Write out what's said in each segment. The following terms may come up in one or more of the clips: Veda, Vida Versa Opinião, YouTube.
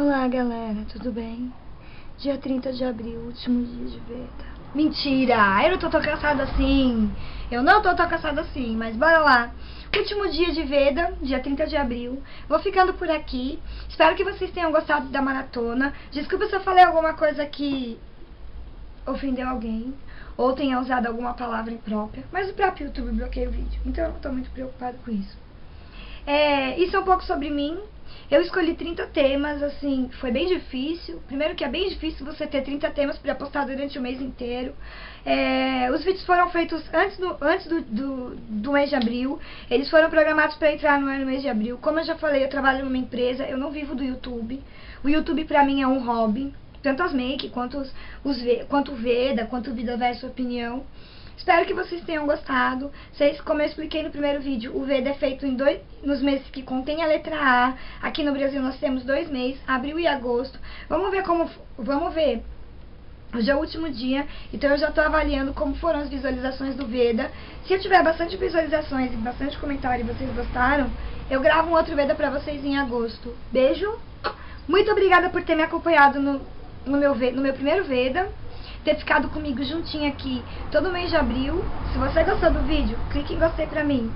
Olá galera, tudo bem? Dia 30 de abril, último dia de vida. Mentira, eu não tô tão cansada assim. Mas bora lá. Último dia de vida, dia 30 de abril. Vou ficando por aqui. Espero que vocês tenham gostado da maratona. Desculpa se eu falei alguma coisa que ofendeu alguém ou tenha usado alguma palavra imprópria, mas o próprio YouTube bloqueia o vídeo, então eu não tô muito preocupada com isso. Isso é um pouco sobre mim. Eu escolhi 30 temas, assim, foi bem difícil. Primeiro que é bem difícil você ter 30 temas pra postar durante o mês inteiro. Os vídeos foram feitos antes do mês de abril. Eles foram programados pra entrar no mês de abril. Como eu já falei, eu trabalho numa empresa, eu não vivo do YouTube. O YouTube pra mim é um hobby. Tanto as make, quanto o Vida, quanto o Vida Versa Opinião. Espero que vocês tenham gostado. Como eu expliquei no primeiro vídeo, o Vida é feito nos meses que contém a letra A. Aqui no Brasil nós temos 2 meses, abril e agosto. Vamos ver. Hoje é o último dia, então eu já tô avaliando como foram as visualizações do Vida. Se eu tiver bastante visualizações e bastante comentário e vocês gostaram, eu gravo um outro Vida pra vocês em agosto. Beijo! Muito obrigada por ter me acompanhado no meu primeiro Vida. Ter ficado comigo juntinho aqui todo mês de abril. Se você gostou do vídeo, clique em gostei pra mim.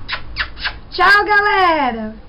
Tchau, galera!